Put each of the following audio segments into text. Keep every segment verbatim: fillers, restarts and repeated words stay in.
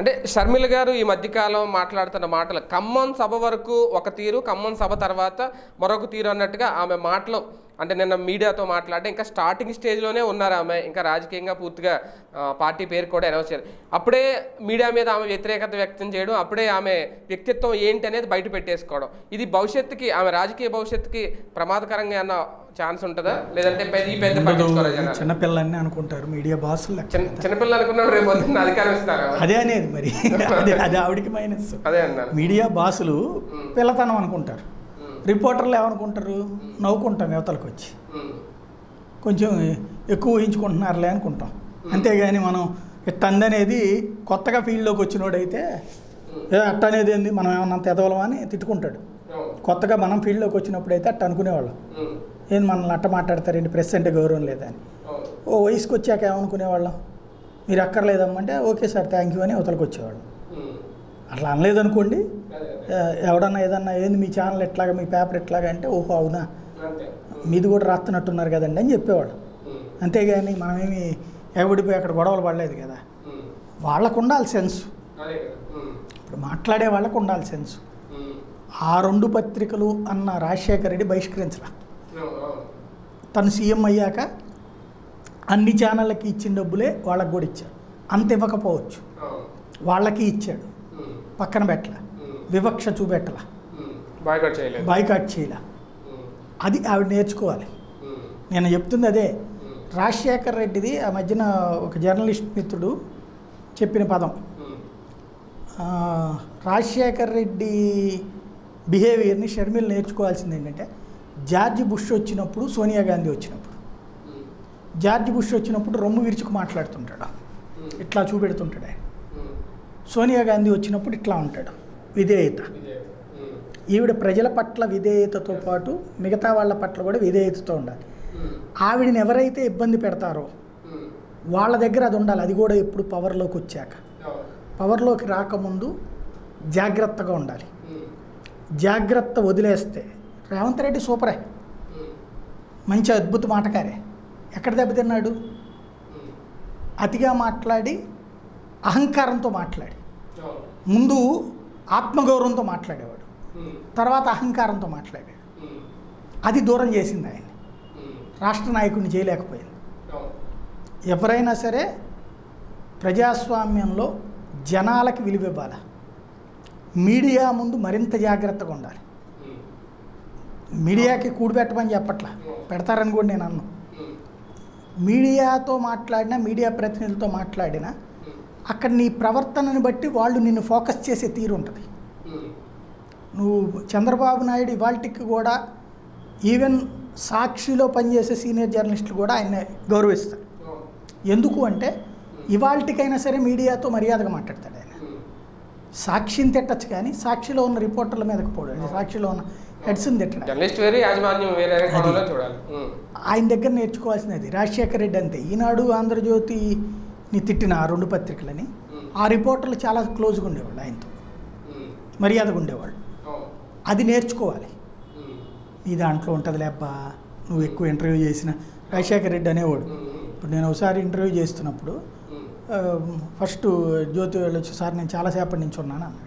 అంటే షర్మిల గారు ఈ మధ్య కాలం మాట్లాడుతున్న మాటలు ఖమ్మం సభ వరకు ఒక తీరు, ఖమ్మం సభ తర్వాత మరొక తీరు అన్నట్టుగా ఆమె మాటలు, అంటే నిన్న మీడియాతో మాట్లాడడం, ఇంకా స్టార్టింగ్ స్టేజ్లోనే ఉన్నారు ఆమె, ఇంకా రాజకీయంగా పూర్తిగా పార్టీ పేరు కూడా అనౌన్స్ చేయాలి, అప్పుడే మీడియా మీద ఆమె వ్యతిరేకత వ్యక్తం చేయడం, అప్పుడే ఆమె వ్యక్తిత్వం ఏంటి అనేది బయట పెట్టేసుకోవడం, ఇది భవిష్యత్తుకి ఆమె రాజకీయ భవిష్యత్తుకి ప్రమాదకరంగా అన్న ఛాన్స్ ఉంటుందా లేదంటే పెద్ద పెద్ద పట్టించుకోరా జనాలు, చిన్నపిల్లల్ని అనుకుంటారు మీడియా బాసులు, చిన్నపిల్లలు అనుకున్నాడు రేపు పొద్దున్న అధికారం ఇస్తారు, అదే అనేది మరి అదే ఆవిడికి మైనస్, అదే అన్నారు మీడియా బాసులు పిల్లతనం అనుకుంటారు, రిపోర్టర్లు ఏమనుకుంటారు నవ్వుకుంటాం యువతలకు వచ్చి కొంచెం ఎక్కువ ఊహించుకుంటున్నారులే అనుకుంటాం, అంతేగాని మనం ఇట్టంది అనేది కొత్తగా ఫీల్డ్లోకి వచ్చినోడైతే ఏ అట్ట అనేది ఏంది మనం ఏమన్నంత ఎదవలం అని తిట్టుకుంటాడు, కొత్తగా మనం ఫీల్డ్లోకి వచ్చినప్పుడు అయితే అట్ట అనుకునేవాళ్ళం, ఏంది మనల్ని అట్ట మాట్లాడతారండి ప్రెస్ అంటే గౌరవం లేదని, ఓ వయసుకు వచ్చాక ఏమనుకునేవాళ్ళం మీరు అక్కర్లేదమ్మంటే ఓకే సార్ థ్యాంక్ యూ అని యువతలకు వచ్చేవాళ్ళం, అట్లా అనలేదనుకోండి ఎవడన్నా ఏదన్నా ఏంది మీ ఛానల్ ఎట్లాగా మీ పేపర్ ఎట్లాగా అంటే ఓహో అవునా మీది కూడా రాస్తున్నట్టున్నారు కదండి అని చెప్పేవాడు, అంతేగాని మనమేమి ఎవడిపోయి అక్కడ గొడవలు పడలేదు కదా, వాళ్ళకు ఉండాలి సెన్స్, ఇప్పుడు మాట్లాడే వాళ్ళకు ఉండాలి సెన్స్, ఆ రెండు పత్రికలు అన్న రాజశేఖర రెడ్డి బహిష్కరించరా, తను సీఎం అయ్యాక అన్ని ఛానళ్ళకి ఇచ్చిన డబ్బులే వాళ్ళకు కూడా ఇచ్చాడు, అంత ఇవ్వకపోవచ్చు వాళ్ళకి ఇచ్చాడు, పక్కన పెట్టల వివక్ష చూపెట్టలా బాయ్కాట్ చేయలా, అది ఆవిడ నేర్చుకోవాలి, నేను చెప్తుంది అదే. రాజశేఖర రెడ్డిది ఆ మధ్యన ఒక జర్నలిస్ట్ మిత్రుడు చెప్పిన పదం, రాజశేఖర రెడ్డి బిహేవియర్ని షర్మిల నేర్చుకోవాల్సింది ఏంటంటే జార్జ్ బుష్ వచ్చినప్పుడు సోనియా గాంధీ వచ్చినప్పుడు, జార్జ్ బుష్ వచ్చినప్పుడు రొమ్ము విరుచుకు మాట్లాడుతుంటాడు ఇట్లా చూపెడుతుంటాడు ఆయన, సోనియా గాంధీ వచ్చినప్పుడు ఇట్లా ఉంటాడు విధేయత, ఈవిడ ప్రజల పట్ల విధేయతతో పాటు మిగతా వాళ్ళ పట్ల కూడా విధేయతతో ఉండాలి, ఆవిడని ఎవరైతే ఇబ్బంది పెడతారో వాళ్ళ దగ్గర అది ఉండాలి, అది కూడా ఎప్పుడు పవర్లోకి వచ్చాక, పవర్లోకి రాకముందు జాగ్రత్తగా ఉండాలి, జాగ్రత్త వదిలేస్తే రేవంత్ రెడ్డి సూపరే మంచి అద్భుత మాటకారే, ఎక్కడ దెబ్బతిన్నాడు అతిగా మాట్లాడి అహంకారంతో మాట్లాడి, ముందు ఆత్మగౌరవంతో మాట్లాడేవాడు తర్వాత అహంకారంతో మాట్లాడాడు, అది దూరం చేసింది ఆయన్ని, రాష్ట్ర నాయకుడిని చేయలేకపోయింది. ఎవరైనా సరే ప్రజాస్వామ్యంలో జనాలకి విలువ ఇవ్వాలి, మీడియా ముందు మరింత జాగ్రత్తగా ఉండాలి, మీడియాకి కూడిపెట్టమని చెప్పట్లా, పెడతారని కూడా నేను అన్నాను, మీడియాతో మాట్లాడినా మీడియా ప్రతినిధులతో మాట్లాడినా అక్కడ నీ ప్రవర్తనని బట్టి వాళ్ళు నిన్ను ఫోకస్ చేసే తీరు ఉంటుంది, నువ్వు చంద్రబాబు నాయుడు ఇవాల్టికి కూడా ఈవెన్ సాక్షిలో పనిచేసే సీనియర్ జర్నలిస్టులు కూడా ఆయన గౌరవిస్తారు, ఎందుకు అంటే ఇవాల్టికైనా సరే మీడియాతో మర్యాదగా మాట్లాడతాడు ఆయన, సాక్షిని తిట్టచ్చు కానీ సాక్షిలో ఉన్న రిపోర్టర్ల మీదకి పోడు, సాక్షిలో ఉన్న హెడ్స్ని తిట్టడం ఆయన దగ్గర నేర్చుకోవాల్సినది. రాజశేఖర రెడ్డి అంతే, ఈనాడు ఆంధ్రజ్యోతి నీ తిట్టిన ఆ రెండు పత్రికలని ఆ రిపోర్టర్లు చాలా క్లోజ్గా ఉండేవాళ్ళు, ఆయనతో మర్యాదగా ఉండేవాళ్ళు, అది నేర్చుకోవాలి, నీ దాంట్లో ఉంటుంది లేబ్బా నువ్వు ఎక్కువ ఇంటర్వ్యూ చేసిన రాజశేఖర రెడ్డి అనేవాడు, ఇప్పుడు నేను ఒకసారి ఇంటర్వ్యూ చేస్తున్నప్పుడు ఫస్ట్ జ్యోతి వాళ్ళు వచ్చి సార్ నేను చాలాసేపటి నుంచి ఉన్నాను అన్నాడు,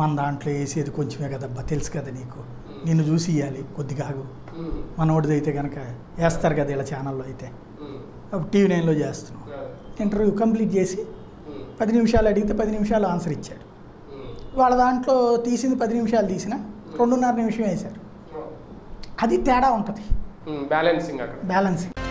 మన దాంట్లో వేసేది కొంచెమే కదబ్బా తెలుసు కదా నీకు, నిన్ను చూసి ఇవ్వాలి కొద్దిగా మనోడిది అయితే కనుక వేస్తారు కదా ఇలా ఛానల్లో అయితే, అప్పుడు టీవీ నైన్లో చేస్తున్నాం, ఇంటర్వ్యూ కంప్లీట్ చేసి పది నిమిషాలు అడిగితే పది నిమిషాలు ఆన్సర్ ఇచ్చాడు, వాళ్ళ దాంట్లో తీసింది పది నిమిషాలు తీసినా రెండున్నర నిమిషం వేశారు, అది తేడా ఉంటుంది, బ్యాలెన్సింగ్ బ్యాలెన్సింగ్